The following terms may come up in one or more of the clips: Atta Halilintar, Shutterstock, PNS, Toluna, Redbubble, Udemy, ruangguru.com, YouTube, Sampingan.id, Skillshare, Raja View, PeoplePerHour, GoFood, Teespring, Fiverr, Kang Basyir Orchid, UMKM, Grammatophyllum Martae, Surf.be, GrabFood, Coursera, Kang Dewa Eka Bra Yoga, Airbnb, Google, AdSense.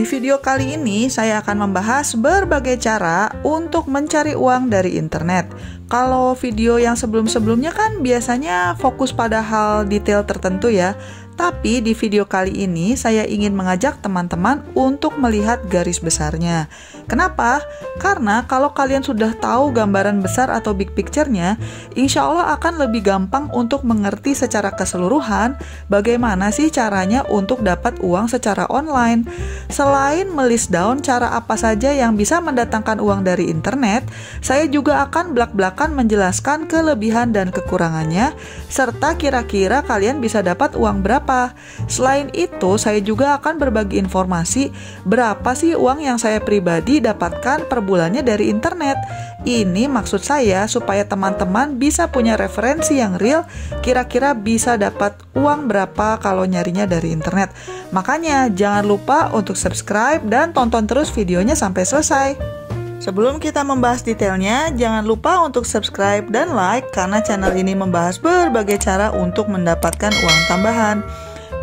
Di video kali ini saya akan membahas berbagai cara untuk mencari uang dari internet. Kalau video yang sebelum-sebelumnya kan biasanya fokus pada hal detail tertentu ya. Tapi di video kali ini saya ingin mengajak teman-teman untuk melihat garis besarnya. Kenapa? Karena kalau kalian sudah tahu gambaran besar atau big picture-nya, insya Allah akan lebih gampang untuk mengerti secara keseluruhan bagaimana sih caranya untuk dapat uang secara online. Selain melist down cara apa saja yang bisa mendatangkan uang dari internet, saya juga akan blak-blakan menjelaskan kelebihan dan kekurangannya, serta kira-kira kalian bisa dapat uang berapa. Selain itu, saya juga akan berbagi informasi berapa sih uang yang saya pribadi dapatkan per bulannya dari internet. Ini maksud saya supaya teman-teman bisa punya referensi yang real, kira-kira bisa dapat uang berapa kalau nyarinya dari internet. Makanya jangan lupa untuk subscribe dan tonton terus videonya sampai selesai. Sebelum kita membahas detailnya, jangan lupa untuk subscribe dan like karena channel ini membahas berbagai cara untuk mendapatkan uang tambahan.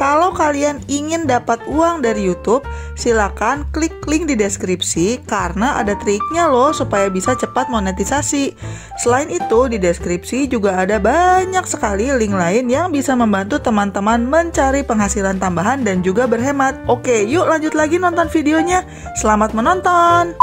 Kalau kalian ingin dapat uang dari YouTube, silakan klik link di deskripsi karena ada triknya loh supaya bisa cepat monetisasi. Selain itu, di deskripsi juga ada banyak sekali link lain yang bisa membantu teman-teman mencari penghasilan tambahan dan juga berhemat. Oke, yuk lanjut lagi nonton videonya. Selamat menonton!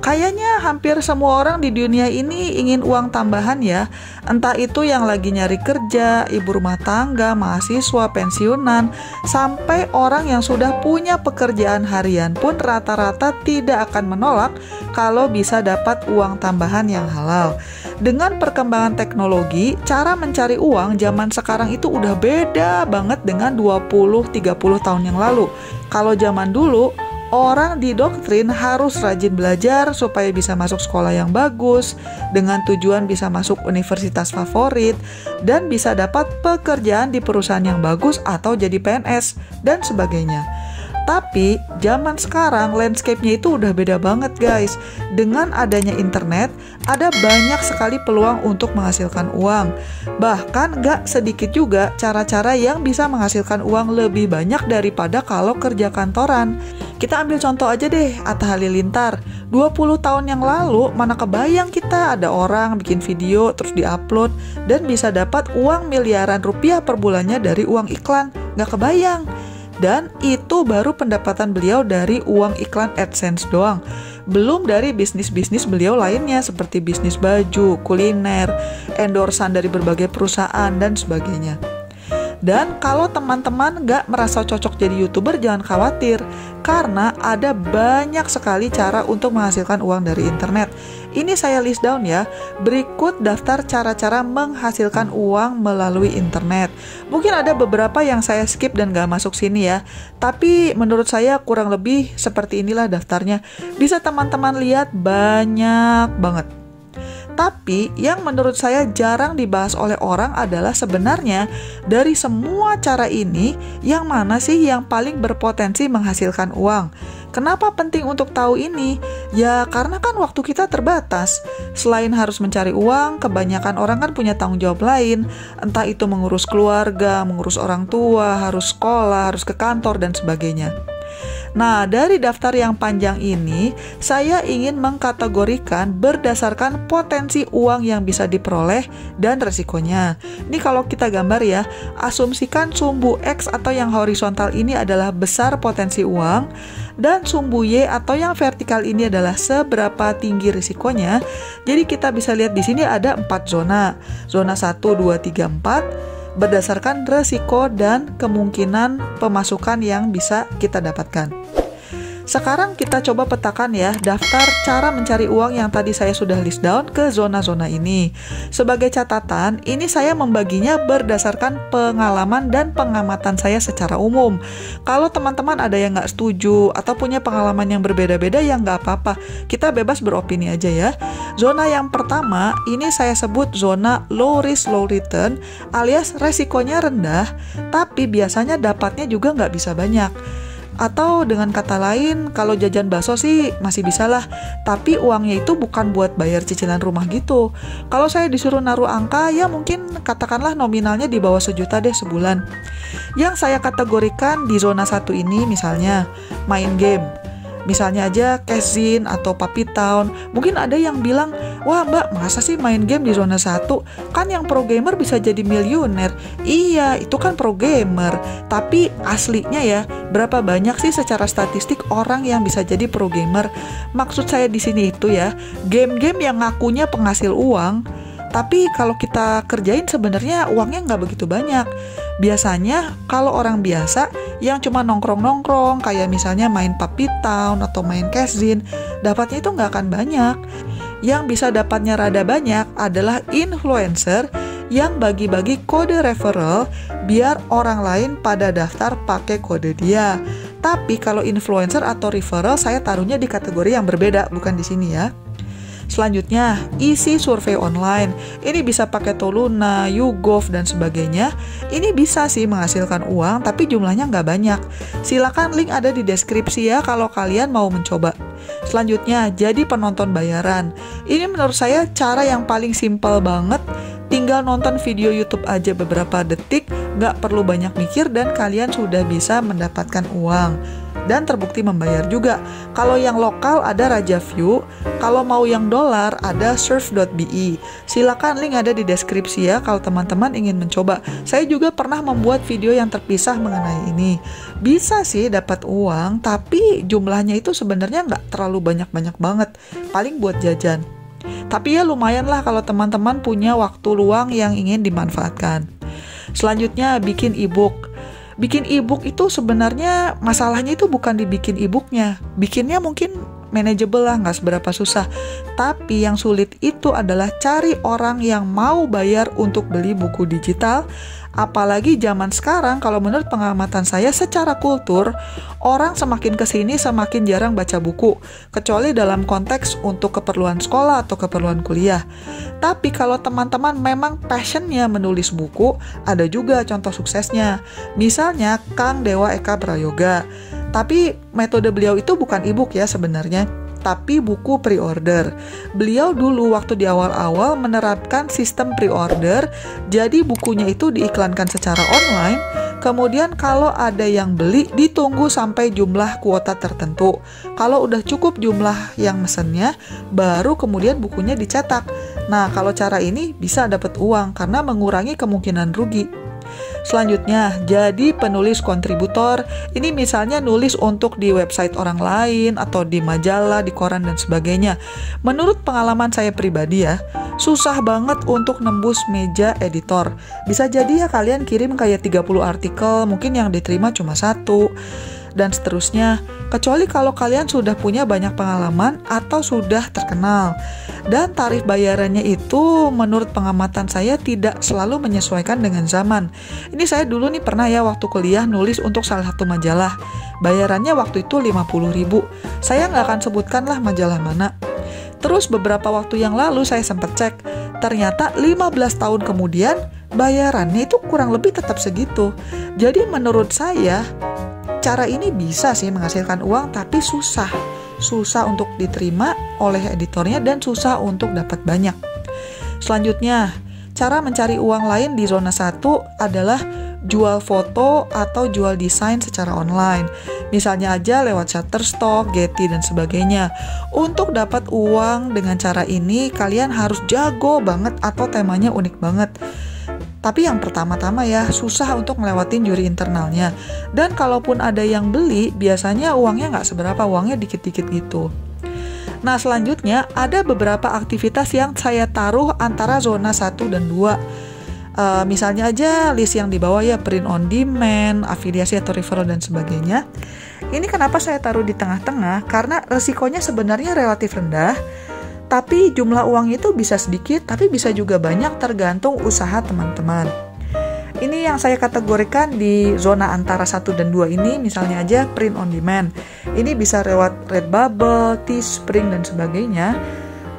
Kayaknya hampir semua orang di dunia ini ingin uang tambahan ya. Entah itu yang lagi nyari kerja, ibu rumah tangga, mahasiswa, pensiunan, sampai orang yang sudah punya pekerjaan harian pun rata-rata tidak akan menolak kalau bisa dapat uang tambahan yang halal. Dengan perkembangan teknologi, cara mencari uang zaman sekarang itu udah beda banget dengan 20-30 tahun yang lalu. Kalau zaman dulu, orang didoktrin harus rajin belajar supaya bisa masuk sekolah yang bagus, dengan tujuan bisa masuk universitas favorit, dan bisa dapat pekerjaan di perusahaan yang bagus atau jadi PNS, dan sebagainya. Tapi zaman sekarang landscape-nya itu udah beda banget guys. Dengan adanya internet, ada banyak sekali peluang untuk menghasilkan uang. Bahkan gak sedikit juga cara-cara yang bisa menghasilkan uang lebih banyak daripada kalau kerja kantoran. Kita ambil contoh aja deh, Atta Halilintar. 20 tahun yang lalu, mana kebayang kita ada orang bikin video terus diupload dan bisa dapat uang miliaran rupiah per bulannya dari uang iklan. Gak kebayang. Dan itu baru pendapatan beliau dari uang iklan AdSense doang. Belum dari bisnis-bisnis beliau lainnya seperti bisnis baju, kuliner, endorsan dari berbagai perusahaan, dan sebagainya. Dan kalau teman-teman gak merasa cocok jadi YouTuber, jangan khawatir. Karena ada banyak sekali cara untuk menghasilkan uang dari internet. Ini saya list down ya. Berikut daftar cara-cara menghasilkan uang melalui internet. Mungkin ada beberapa yang saya skip dan gak masuk sini ya. Tapi menurut saya kurang lebih seperti inilah daftarnya. Bisa teman-teman lihat banyak banget. Tapi yang menurut saya jarang dibahas oleh orang adalah sebenarnya dari semua cara ini yang mana sih yang paling berpotensi menghasilkan uang. Kenapa penting untuk tahu ini? Ya karena kan waktu kita terbatas. Selain harus mencari uang, kebanyakan orang kan punya tanggung jawab lain. Entah itu mengurus keluarga, mengurus orang tua, harus sekolah, harus ke kantor, dan sebagainya. Nah, dari daftar yang panjang ini, saya ingin mengkategorikan berdasarkan potensi uang yang bisa diperoleh dan resikonya. Ini kalau kita gambar ya, asumsikan sumbu X atau yang horizontal ini adalah besar potensi uang, dan sumbu Y atau yang vertikal ini adalah seberapa tinggi risikonya. Jadi kita bisa lihat di sini ada 4 zona. Zona 1, 2, 3, 4. Berdasarkan resiko dan kemungkinan pemasukan yang bisa kita dapatkan. Sekarang kita coba petakan ya daftar cara mencari uang yang tadi saya sudah list down ke zona-zona ini. Sebagai catatan, ini saya membaginya berdasarkan pengalaman dan pengamatan saya secara umum. Kalau teman-teman ada yang nggak setuju atau punya pengalaman yang berbeda-beda ya nggak apa-apa. Kita bebas beropini aja ya. Zona yang pertama ini saya sebut zona low risk low return alias resikonya rendah tapi biasanya dapatnya juga nggak bisa banyak. Atau dengan kata lain, kalau jajan bakso sih masih bisalah, tapi uangnya itu bukan buat bayar cicilan rumah gitu. Kalau saya disuruh naruh angka, ya mungkin katakanlah nominalnya di bawah sejuta deh sebulan. Yang saya kategorikan di zona 1 ini misalnya, main game. Misalnya aja Cassin atau Puppy Town. Mungkin ada yang bilang, wah mbak masa sih main game di zona 1? Kan yang pro gamer bisa jadi miliuner. Iya, itu kan pro gamer. Tapi aslinya ya, berapa banyak sih secara statistik orang yang bisa jadi pro gamer? Maksud saya di sini itu ya, game-game yang ngakunya penghasil uang, tapi kalau kita kerjain sebenarnya uangnya nggak begitu banyak. Biasanya kalau orang biasa yang cuma nongkrong-nongkrong kayak misalnya main Puppy Town atau main Cassin, dapatnya itu nggak akan banyak. Yang bisa dapatnya rada banyak adalah influencer yang bagi-bagi kode referral biar orang lain pada daftar pakai kode dia. Tapi kalau influencer atau referral saya taruhnya di kategori yang berbeda, bukan di sini ya. Selanjutnya, isi survei online. Ini bisa pakai Toluna, YouGov, dan sebagainya. Ini bisa sih menghasilkan uang, tapi jumlahnya nggak banyak. Silakan link ada di deskripsi ya kalau kalian mau mencoba. Selanjutnya, jadi penonton bayaran. Ini menurut saya cara yang paling simpel banget. Tinggal nonton video YouTube aja beberapa detik, nggak perlu banyak mikir, dan kalian sudah bisa mendapatkan uang. Dan terbukti membayar juga. Kalau yang lokal ada Raja View, kalau mau yang dolar ada Surf.be. Silakan link ada di deskripsi ya kalau teman-teman ingin mencoba. Saya juga pernah membuat video yang terpisah mengenai ini. Bisa sih dapat uang, tapi jumlahnya itu sebenarnya nggak terlalu banyak-banyak banget. Paling buat jajan. Tapi ya lumayan lah kalau teman-teman punya waktu luang yang ingin dimanfaatkan. Selanjutnya, bikin e-book. Bikin e-book itu sebenarnya masalahnya itu bukan dibikin e-booknya. Bikinnya mungkin manageable lah, nggak seberapa susah. Tapi yang sulit itu adalah cari orang yang mau bayar untuk beli buku digital. Apalagi zaman sekarang kalau menurut pengamatan saya secara kultur, orang semakin kesini semakin jarang baca buku. Kecuali dalam konteks untuk keperluan sekolah atau keperluan kuliah. Tapi kalau teman-teman memang passionnya menulis buku, ada juga contoh suksesnya. Misalnya Kang Dewa Eka Bra Yoga. Tapi metode beliau itu bukan e-book ya sebenarnya, tapi buku pre-order. Beliau dulu waktu di awal-awal menerapkan sistem pre-order, jadi bukunya itu diiklankan secara online, kemudian kalau ada yang beli ditunggu sampai jumlah kuota tertentu. Kalau udah cukup jumlah yang mesennya, baru kemudian bukunya dicetak. Nah, kalau cara ini bisa dapat uang karena mengurangi kemungkinan rugi. Selanjutnya, jadi penulis kontributor. Ini misalnya nulis untuk di website orang lain atau di majalah, di koran, dan sebagainya. Menurut pengalaman saya pribadi ya, susah banget untuk nembus meja editor. Bisa jadi ya kalian kirim kayak 30 artikel, mungkin yang diterima cuma 1, dan seterusnya. Kecuali kalau kalian sudah punya banyak pengalaman atau sudah terkenal. Dan tarif bayarannya itu menurut pengamatan saya tidak selalu menyesuaikan dengan zaman. Ini saya dulu nih pernah ya waktu kuliah nulis untuk salah satu majalah. Bayarannya waktu itu 50.000. Saya nggak akan sebutkan lah majalah mana. Terus beberapa waktu yang lalu saya sempat cek, ternyata 15 tahun kemudian bayarannya itu kurang lebih tetap segitu. Jadi menurut saya, cara ini bisa sih menghasilkan uang, tapi susah untuk diterima oleh editornya dan susah untuk dapat banyak. Selanjutnya, cara mencari uang lain di zona 1 adalah jual foto atau jual desain secara online. Misalnya aja lewat Shutterstock, Getty, dan sebagainya. Untuk dapat uang dengan cara ini, kalian harus jago banget atau temanya unik banget. Tapi yang pertama-tama ya, susah untuk melewatin juri internalnya. Dan kalaupun ada yang beli, biasanya uangnya nggak seberapa, uangnya dikit-dikit gitu. Nah selanjutnya, ada beberapa aktivitas yang saya taruh antara zona 1 dan 2. Misalnya aja list yang di bawah ya, print on demand, afiliasi atau referral, dan sebagainya. Ini kenapa saya taruh di tengah-tengah? Karena resikonya sebenarnya relatif rendah. Tapi jumlah uang itu bisa sedikit, tapi bisa juga banyak tergantung usaha teman-teman. Ini yang saya kategorikan di zona antara 1 dan 2 ini, misalnya aja print on demand. Ini bisa lewat Redbubble, Teespring, dan sebagainya.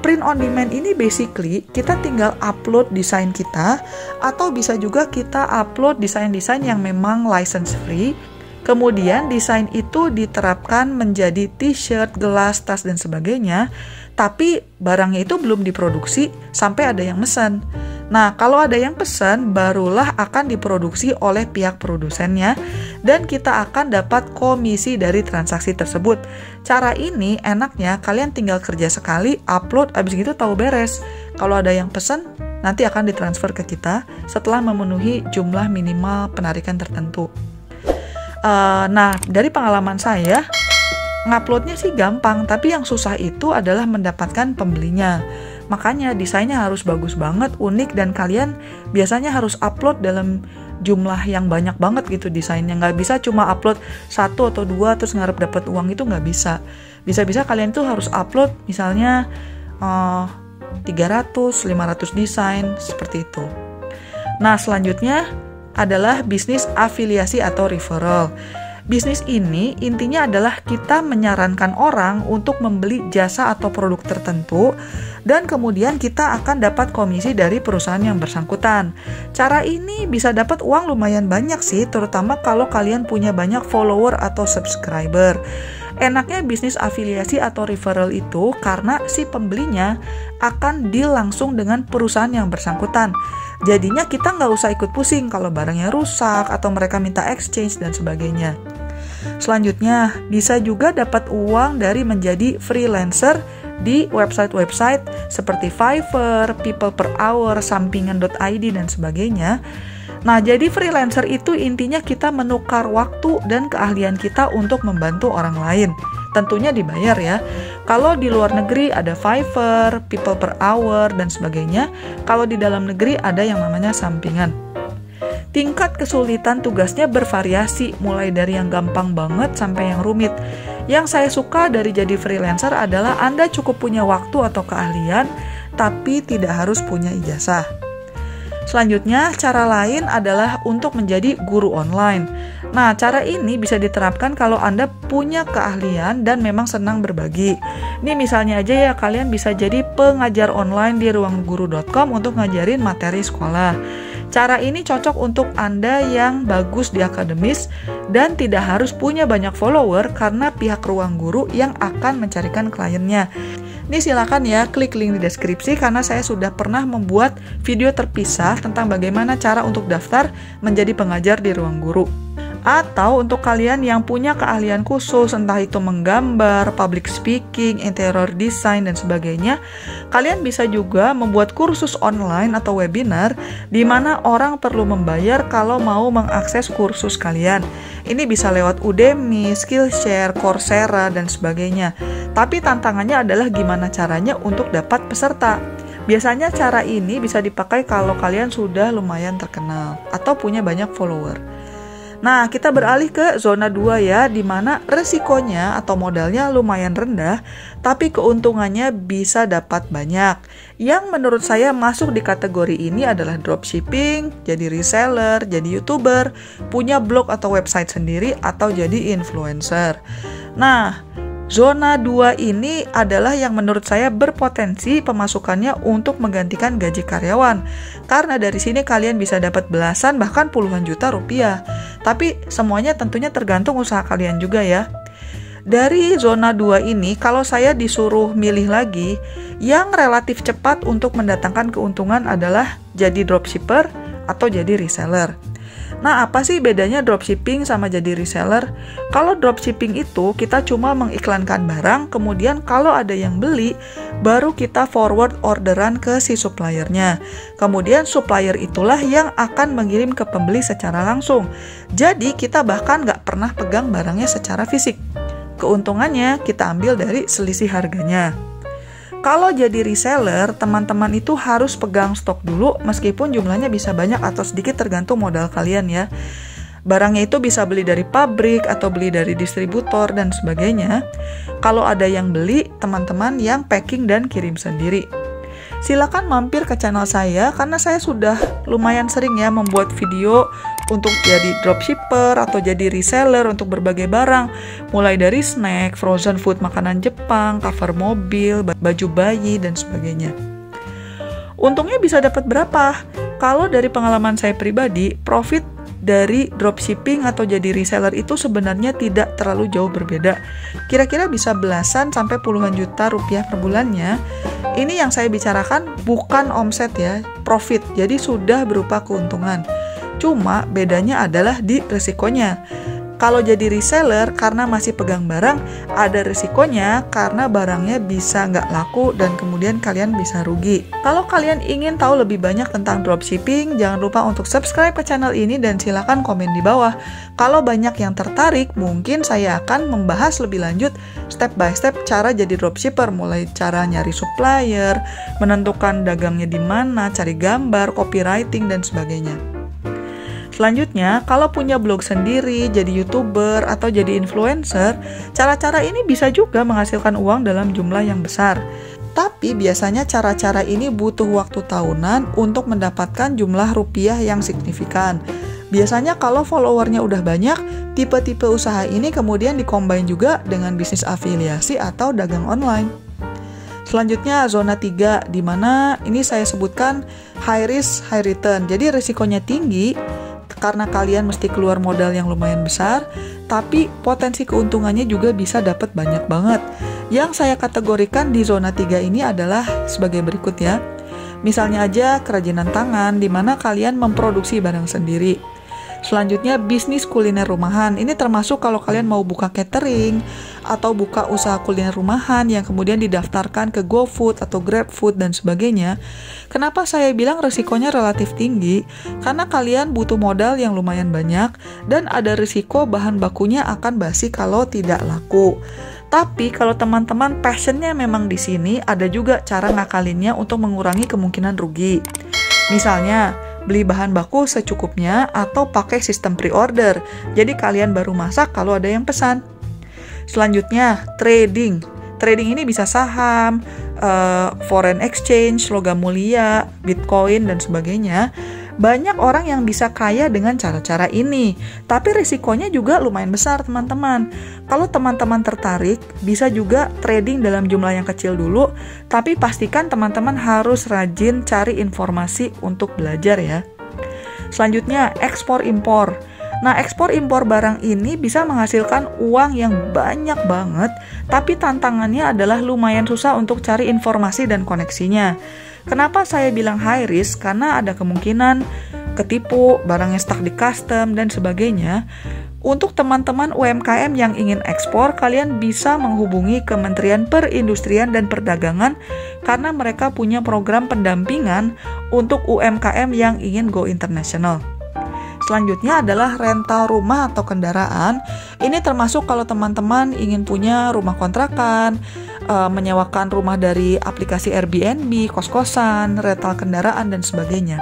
Print on demand ini basically kita tinggal upload desain kita, atau bisa juga kita upload desain-desain yang memang license free. Kemudian desain itu diterapkan menjadi t-shirt, gelas, tas, dan sebagainya. Tapi barangnya itu belum diproduksi sampai ada yang mesen. Nah, kalau ada yang pesan, barulah akan diproduksi oleh pihak produsennya dan kita akan dapat komisi dari transaksi tersebut. Cara ini enaknya kalian tinggal kerja sekali, upload, abis gitu tahu beres. Kalau ada yang pesan, nanti akan ditransfer ke kita setelah memenuhi jumlah minimal penarikan tertentu. Nah, dari pengalaman saya, nguploadnya sih gampang, tapi yang susah itu adalah mendapatkan pembelinya. Makanya desainnya harus bagus banget, unik, dan kalian biasanya harus upload dalam jumlah yang banyak banget gitu desainnya. Nggak bisa cuma upload satu atau dua terus ngarep dapat uang, itu nggak bisa. Bisa-bisa kalian tuh harus upload misalnya 300, 500 desain, seperti itu. Nah, selanjutnya adalah bisnis afiliasi atau referral. Bisnis ini intinya adalah kita menyarankan orang untuk membeli jasa atau produk tertentu dan kemudian kita akan dapat komisi dari perusahaan yang bersangkutan. Cara ini bisa dapat uang lumayan banyak sih, terutama kalau kalian punya banyak follower atau subscriber. Enaknya bisnis afiliasi atau referral itu karena si pembelinya akan deal langsung dengan perusahaan yang bersangkutan. Jadinya kita nggak usah ikut pusing kalau barangnya rusak atau mereka minta exchange dan sebagainya. Selanjutnya, bisa juga dapat uang dari menjadi freelancer di website-website seperti Fiverr, PeoplePerHour, Sampingan.id, dan sebagainya. Nah, jadi freelancer itu intinya kita menukar waktu dan keahlian kita untuk membantu orang lain. Tentunya dibayar ya. Kalau di luar negeri ada Fiverr, PeoplePerHour, dan sebagainya. Kalau di dalam negeri ada yang namanya sampingan. Tingkat kesulitan tugasnya bervariasi, mulai dari yang gampang banget sampai yang rumit. Yang saya suka dari jadi freelancer adalah Anda cukup punya waktu atau keahlian, tapi tidak harus punya ijazah. Selanjutnya, cara lain adalah untuk menjadi guru online. Nah, cara ini bisa diterapkan kalau Anda punya keahlian dan memang senang berbagi. Ini misalnya aja ya, kalian bisa jadi pengajar online di ruangguru.com untuk ngajarin materi sekolah. Cara ini cocok untuk Anda yang bagus di akademis dan tidak harus punya banyak follower karena pihak Ruang Guru yang akan mencarikan kliennya. Ini silakan ya klik link di deskripsi karena saya sudah pernah membuat video terpisah tentang bagaimana cara untuk daftar menjadi pengajar di Ruang Guru. Atau untuk kalian yang punya keahlian khusus, entah itu menggambar, public speaking, interior design, dan sebagainya, kalian bisa juga membuat kursus online atau webinar di mana orang perlu membayar kalau mau mengakses kursus kalian. Ini bisa lewat Udemy, Skillshare, Coursera, dan sebagainya. Tapi tantangannya adalah gimana caranya untuk dapat peserta. Biasanya cara ini bisa dipakai kalau kalian sudah lumayan terkenal atau punya banyak follower. Nah, kita beralih ke zona 2 ya, di mana resikonya atau modalnya lumayan rendah, tapi keuntungannya bisa dapat banyak. Yang menurut saya masuk di kategori ini adalah dropshipping, jadi reseller, jadi YouTuber, punya blog atau website sendiri, atau jadi influencer. Nah, zona 2 ini adalah yang menurut saya berpotensi pemasukannya untuk menggantikan gaji karyawan. Karena dari sini kalian bisa dapat belasan bahkan puluhan juta rupiah. Tapi semuanya tentunya tergantung usaha kalian juga ya. Dari zona 2 ini kalau saya disuruh milih lagi, yang relatif cepat untuk mendatangkan keuntungan adalah jadi dropshipper atau jadi reseller. Nah, apa sih bedanya dropshipping sama jadi reseller? Kalau dropshipping itu kita cuma mengiklankan barang, kemudian kalau ada yang beli, baru kita forward orderan ke si suppliernya. Kemudian supplier itulah yang akan mengirim ke pembeli secara langsung. Jadi kita bahkan nggak pernah pegang barangnya secara fisik. Keuntungannya kita ambil dari selisih harganya. Kalau jadi reseller, teman-teman itu harus pegang stok dulu meskipun jumlahnya bisa banyak atau sedikit tergantung modal kalian ya. Barangnya itu bisa beli dari pabrik atau beli dari distributor dan sebagainya. Kalau ada yang beli, teman-teman yang packing dan kirim sendiri. Silakan mampir ke channel saya karena saya sudah lumayan sering ya membuat video untuk jadi dropshipper atau jadi reseller untuk berbagai barang, mulai dari snack, frozen food, makanan Jepang, cover mobil, baju bayi, dan sebagainya. Untungnya bisa dapat berapa? Kalau dari pengalaman saya pribadi, profit dari dropshipping atau jadi reseller itu sebenarnya tidak terlalu jauh berbeda. Kira-kira bisa belasan sampai puluhan juta rupiah per bulannya. Ini yang saya bicarakan bukan omset ya, profit. Jadi sudah berupa keuntungan. Cuma bedanya adalah di resikonya. Kalau jadi reseller karena masih pegang barang, ada resikonya karena barangnya bisa nggak laku dan kemudian kalian bisa rugi. Kalau kalian ingin tahu lebih banyak tentang dropshipping, jangan lupa untuk subscribe ke channel ini dan silakan komen di bawah. Kalau banyak yang tertarik, mungkin saya akan membahas lebih lanjut step by step cara jadi dropshipper, mulai cara nyari supplier, menentukan dagangnya di mana, cari gambar, copywriting, dan sebagainya. Selanjutnya, kalau punya blog sendiri, jadi YouTuber, atau jadi influencer, cara-cara ini bisa juga menghasilkan uang dalam jumlah yang besar. Tapi biasanya cara-cara ini butuh waktu tahunan untuk mendapatkan jumlah rupiah yang signifikan. Biasanya kalau followernya udah banyak, tipe-tipe usaha ini kemudian dikombin juga dengan bisnis afiliasi atau dagang online. Selanjutnya zona 3, di mana ini saya sebutkan high risk, high return. Jadi risikonya tinggi, karena kalian mesti keluar modal yang lumayan besar, tapi potensi keuntungannya juga bisa dapat banyak banget. Yang saya kategorikan di zona 3 ini adalah sebagai berikut ya. Misalnya aja kerajinan tangan, di mana kalian memproduksi barang sendiri. Selanjutnya bisnis kuliner rumahan. Ini termasuk kalau kalian mau buka catering atau buka usaha kuliner rumahan yang kemudian didaftarkan ke GoFood atau GrabFood dan sebagainya. Kenapa saya bilang resikonya relatif tinggi? Karena kalian butuh modal yang lumayan banyak dan ada resiko bahan bakunya akan basi kalau tidak laku. Tapi kalau teman-teman passionnya memang di sini, ada juga cara ngakalinnya untuk mengurangi kemungkinan rugi. Misalnya, beli bahan baku secukupnya atau pakai sistem pre-order. Jadi kalian baru masak kalau ada yang pesan. Selanjutnya, trading. Trading ini bisa saham, foreign exchange, logam mulia, bitcoin, dan sebagainya. Banyak orang yang bisa kaya dengan cara-cara ini, tapi risikonya juga lumayan besar, teman-teman. Kalau teman-teman tertarik, bisa juga trading dalam jumlah yang kecil dulu, tapi pastikan teman-teman harus rajin cari informasi untuk belajar ya. Selanjutnya, ekspor-impor. Nah, ekspor-impor barang ini bisa menghasilkan uang yang banyak banget, tapi tantangannya adalah lumayan susah untuk cari informasi dan koneksinya. Kenapa saya bilang high risk? Karena ada kemungkinan ketipu, barangnya stuck di custom, dan sebagainya. Untuk teman-teman UMKM yang ingin ekspor, kalian bisa menghubungi Kementerian Perindustrian dan Perdagangan karena mereka punya program pendampingan untuk UMKM yang ingin go international. Selanjutnya adalah rental rumah atau kendaraan. Ini termasuk kalau teman-teman ingin punya rumah kontrakan, menyewakan rumah dari aplikasi Airbnb, kos-kosan, rental kendaraan, dan sebagainya.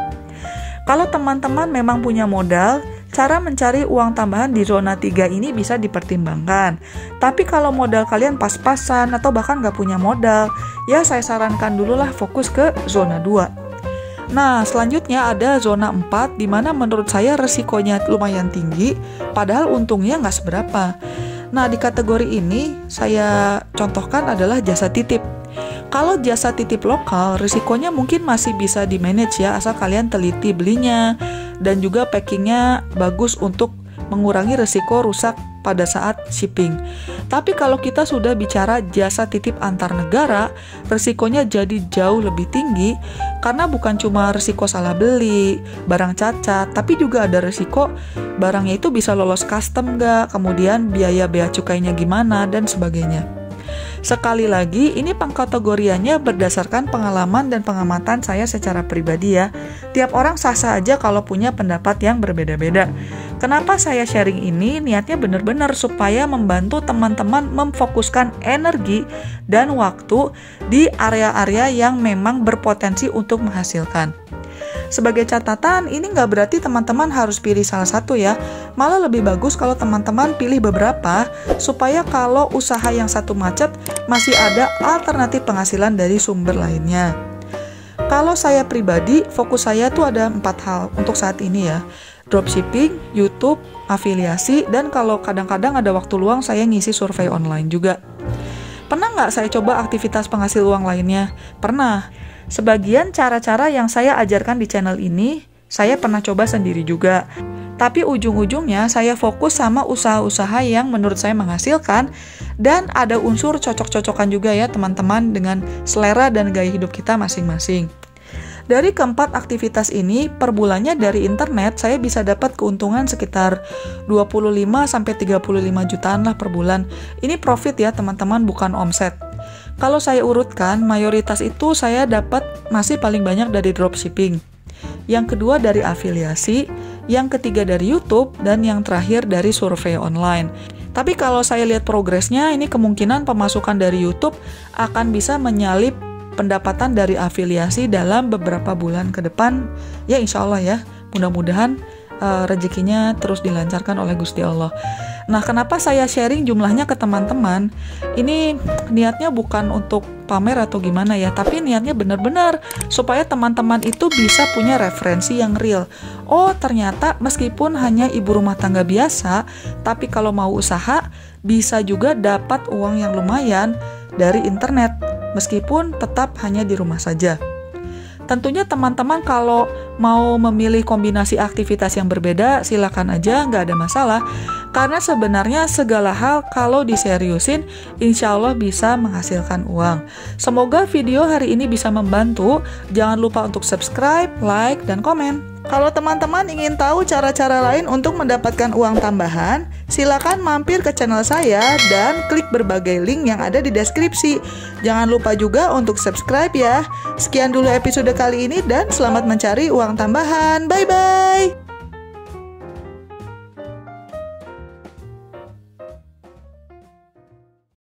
Kalau teman-teman memang punya modal, cara mencari uang tambahan di zona 3 ini bisa dipertimbangkan. Tapi kalau modal kalian pas-pasan atau bahkan nggak punya modal, ya saya sarankan dululah fokus ke zona 2. Nah, selanjutnya ada zona 4, di mana menurut saya resikonya lumayan tinggi, padahal untungnya nggak seberapa. Nah, di kategori ini saya contohkan adalah jasa titip. Kalau jasa titip lokal, risikonya mungkin masih bisa di-manage ya, asal kalian teliti belinya, dan juga packingnya bagus untuk mengurangi resiko rusak pada saat shipping. Tapi kalau kita sudah bicara jasa titip antar negara, resikonya jadi jauh lebih tinggi karena bukan cuma resiko salah beli, barang cacat, tapi juga ada resiko barangnya itu bisa lolos custom nggak, kemudian biaya bea cukainya gimana, dan sebagainya. Sekali lagi, ini pengkategoriannya berdasarkan pengalaman dan pengamatan saya secara pribadi ya. Tiap orang sah-sah aja kalau punya pendapat yang berbeda-beda. Kenapa saya sharing ini? Niatnya benar-benar supaya membantu teman-teman memfokuskan energi dan waktu di area-area yang memang berpotensi untuk menghasilkan. Sebagai catatan, ini nggak berarti teman-teman harus pilih salah satu ya. Malah lebih bagus kalau teman-teman pilih beberapa, supaya kalau usaha yang satu macet, masih ada alternatif penghasilan dari sumber lainnya. Kalau saya pribadi, fokus saya tuh ada 4 hal untuk saat ini ya. Dropshipping, YouTube, afiliasi, dan kalau kadang-kadang ada waktu luang saya ngisi survei online juga. Pernah nggak saya coba aktivitas penghasil uang lainnya? Pernah. Sebagian cara-cara yang saya ajarkan di channel ini, saya pernah coba sendiri juga. tapi ujung-ujungnya saya fokus sama usaha-usaha yang menurut saya menghasilkan, dan ada unsur cocok-cocokan juga ya teman-teman dengan selera dan gaya hidup kita masing-masing. Dari keempat aktivitas ini, per bulannya dari internet saya bisa dapat keuntungan sekitar 25-35 jutaan lah per bulan. Ini profit ya teman-teman, bukan omset. Kalau saya urutkan, mayoritas itu saya dapat masih paling banyak dari dropshipping. Yang kedua dari afiliasi, yang ketiga dari YouTube, dan yang terakhir dari survei online. Tapi kalau saya lihat progresnya, ini kemungkinan pemasukan dari YouTube akan bisa menyalip pendapatan dari afiliasi dalam beberapa bulan ke depan ya, insya Allah ya, mudah-mudahan rezekinya terus dilancarkan oleh Gusti Allah. Nah, kenapa saya sharing jumlahnya ke teman-teman, ini niatnya bukan untuk pamer atau gimana ya, tapi niatnya benar-benar supaya teman-teman itu bisa punya referensi yang real. Oh, ternyata meskipun hanya ibu rumah tangga biasa, tapi kalau mau usaha bisa juga dapat uang yang lumayan dari internet meskipun tetap hanya di rumah saja. Tentunya teman-teman kalau mau memilih kombinasi aktivitas yang berbeda silakan aja, nggak ada masalah, karena sebenarnya segala hal kalau diseriusin insya Allah bisa menghasilkan uang. Semoga video hari ini bisa membantu. Jangan lupa untuk subscribe, like, dan komen. Kalau teman-teman ingin tahu cara-cara lain untuk mendapatkan uang tambahan, silakan mampir ke channel saya dan klik berbagai link yang ada di deskripsi. Jangan lupa juga untuk subscribe ya. Sekian dulu episode kali ini dan selamat mencari uang tambahan. Bye-bye!